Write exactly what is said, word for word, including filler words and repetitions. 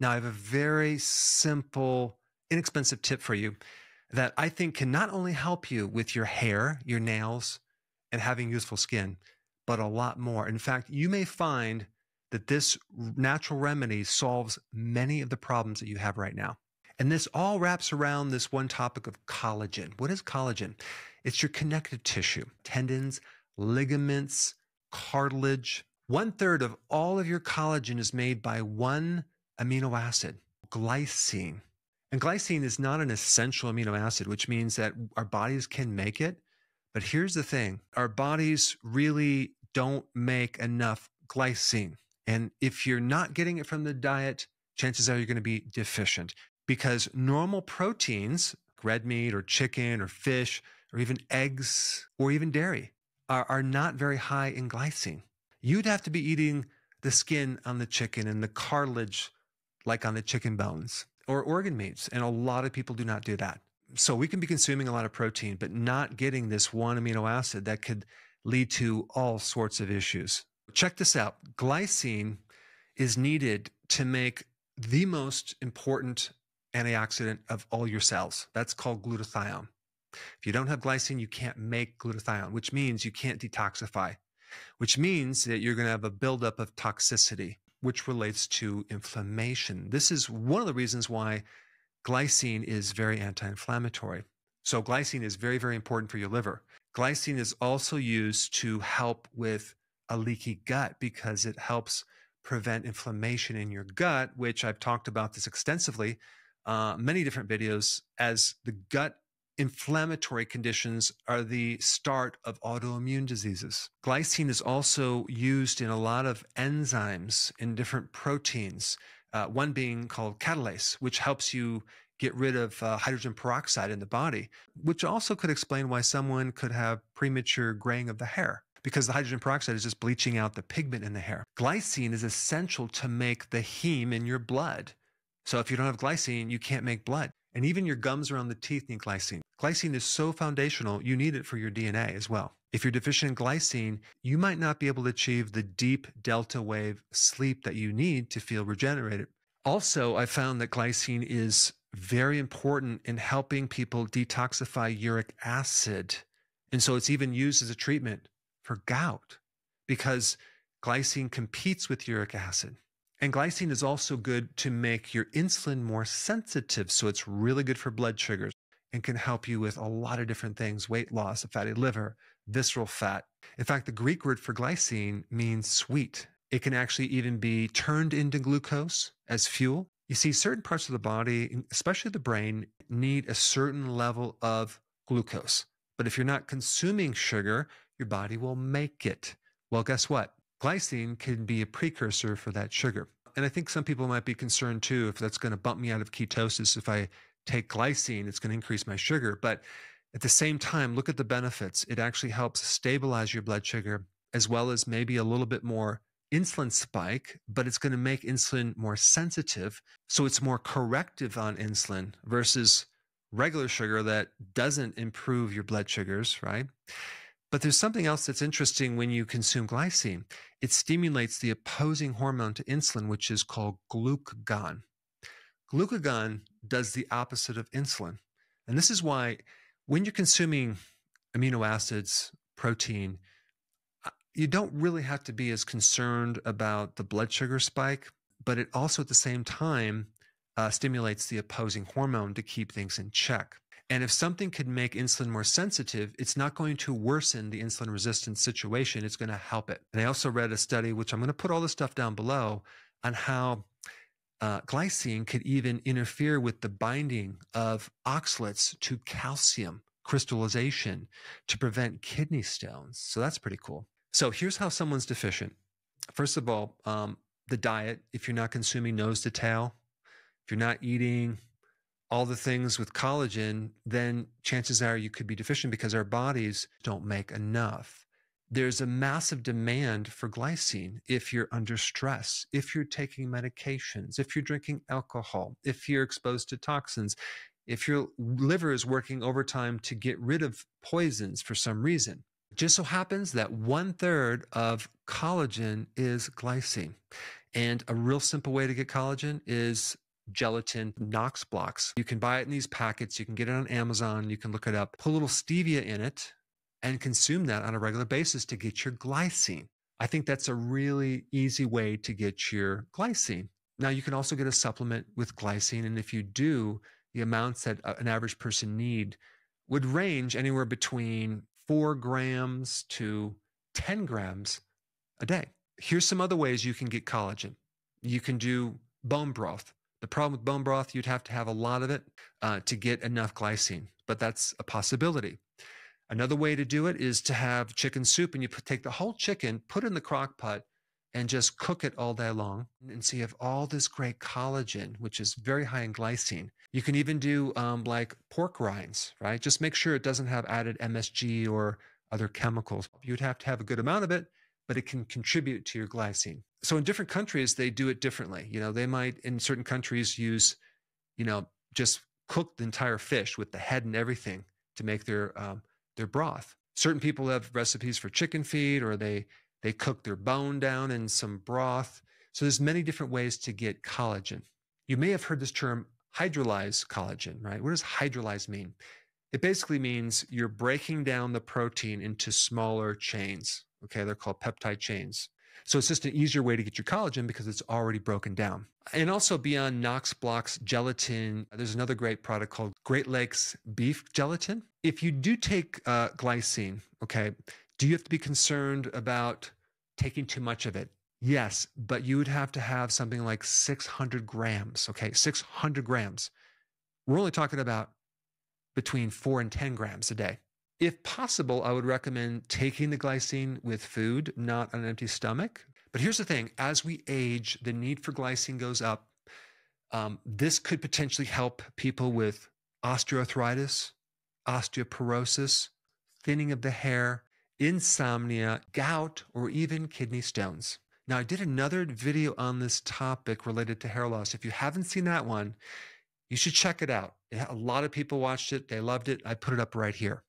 Now, I have a very simple, inexpensive tip for you that I think can not only help you with your hair, your nails, and having youthful skin, but a lot more. In fact, you may find that this natural remedy solves many of the problems that you have right now. And this all wraps around this one topic of collagen. What is collagen? It's your connective tissue, tendons, ligaments, cartilage. One third of all of your collagen is made by one amino acid, glycine. And glycine is not an essential amino acid, which means that our bodies can make it. But here's the thing, our bodies really don't make enough glycine. And if you're not getting it from the diet, chances are you're going to be deficient, because normal proteins, red meat or chicken or fish or even eggs or even dairy, are, are not very high in glycine. You'd have to be eating the skin on the chicken and the cartilage like on the chicken bones or organ meats, and a lot of people do not do that. So we can be consuming a lot of protein but not getting this one amino acid that could lead to all sorts of issues. Check this out. Glycine is needed to make the most important antioxidant of all your cells. That's called glutathione. If you don't have glycine, you can't make glutathione, which means you can't detoxify, which means that you're going to have a buildup of toxicity, which relates to inflammation. This is one of the reasons why glycine is very anti-inflammatory. So glycine is very, very important for your liver. Glycine is also used to help with a leaky gut because it helps prevent inflammation in your gut, which I've talked about this extensively, uh, many different videos, as the gut inflammatory conditions are the start of autoimmune diseases. Glycine is also used in a lot of enzymes in different proteins, uh, one being called catalase, which helps you get rid of uh, hydrogen peroxide in the body, which also could explain why someone could have premature graying of the hair, because the hydrogen peroxide is just bleaching out the pigment in the hair. Glycine is essential to make the heme in your blood. So if you don't have glycine, you can't make blood. And even your gums around the teeth need glycine. Glycine is so foundational, you need it for your D N A as well. If you're deficient in glycine, you might not be able to achieve the deep delta wave sleep that you need to feel regenerated. Also, I found that glycine is very important in helping people detoxify uric acid. And so it's even used as a treatment for gout, because glycine competes with uric acid. And glycine is also good to make your insulin more sensitive, so it's really good for blood sugars and can help you with a lot of different things: weight loss, a fatty liver, visceral fat. In fact, the Greek word for glycine means sweet. It can actually even be turned into glucose as fuel. You see, certain parts of the body, especially the brain, need a certain level of glucose. But if you're not consuming sugar, your body will make it. Well, guess what? Glycine can be a precursor for that sugar. And I think some people might be concerned too, if that's going to bump me out of ketosis, if I take glycine, it's going to increase my sugar. But at the same time, look at the benefits. It actually helps stabilize your blood sugar, as well as maybe a little bit more insulin spike, but it's going to make insulin more sensitive. So it's more corrective on insulin versus regular sugar that doesn't improve your blood sugars, right? But there's something else that's interesting when you consume glycine. It stimulates the opposing hormone to insulin, which is called glucagon. Glucagon does the opposite of insulin. And this is why when you're consuming amino acids, protein, you don't really have to be as concerned about the blood sugar spike, but it also at the same time uh, stimulates the opposing hormone to keep things in check. And if something could make insulin more sensitive, it's not going to worsen the insulin resistance situation. It's going to help it. And I also read a study, which I'm going to put all this stuff down below, on how uh, glycine could even interfere with the binding of oxalates to calcium crystallization to prevent kidney stones. So that's pretty cool. So here's how someone's deficient. First of all, um, the diet. If you're not consuming nose to tail, if you're not eating all the things with collagen, then chances are you could be deficient because our bodies don't make enough. There's a massive demand for glycine if you're under stress, if you're taking medications, if you're drinking alcohol, if you're exposed to toxins, if your liver is working overtime to get rid of poisons for some reason. It just so happens that one third of collagen is glycine. And a real simple way to get collagen is gelatin, Knox Blox. You can buy it in these packets. You can get it on Amazon. You can look it up. Put a little stevia in it and consume that on a regular basis to get your glycine. I think that's a really easy way to get your glycine. Now, you can also get a supplement with glycine. And if you do, the amounts that an average person need would range anywhere between four grams to ten grams a day. Here's some other ways you can get collagen. You can do bone broth. The problem with bone broth, you'd have to have a lot of it uh, to get enough glycine, but that's a possibility. Another way to do it is to have chicken soup, and you put, take the whole chicken, put it in the crock pot, and just cook it all day long. And so you have all this great collagen, which is very high in glycine. You can even do um, like pork rinds, right? Just make sure it doesn't have added M S G or other chemicals. You'd have to have a good amount of it, but it can contribute to your glycine. So in different countries, they do it differently. You know, they might, in certain countries, use, you know, just cook the entire fish with the head and everything to make their, um, their broth. Certain people have recipes for chicken feet, or they They cook their bone down in some broth. So there's many different ways to get collagen. You may have heard this term hydrolyzed collagen, right? What does hydrolyzed mean? It basically means you're breaking down the protein into smaller chains. Okay, they're called peptide chains. So it's just an easier way to get your collagen because it's already broken down. And also beyond Knox Blox gelatin, there's another great product called Great Lakes Beef Gelatin. If you do take uh, glycine, okay, do you have to be concerned about taking too much of it? Yes, but you would have to have something like six hundred grams, okay? six hundred grams. We're only talking about between four and ten grams a day. If possible, I would recommend taking the glycine with food, not on an empty stomach. But here's the thing. As we age, the need for glycine goes up. Um, this could potentially help people with osteoarthritis, osteoporosis, thinning of the hair, insomnia, gout, or even kidney stones. Now, I did another video on this topic related to hair loss. If you haven't seen that one, you should check it out. A lot of people watched it. They loved it. I put it up right here.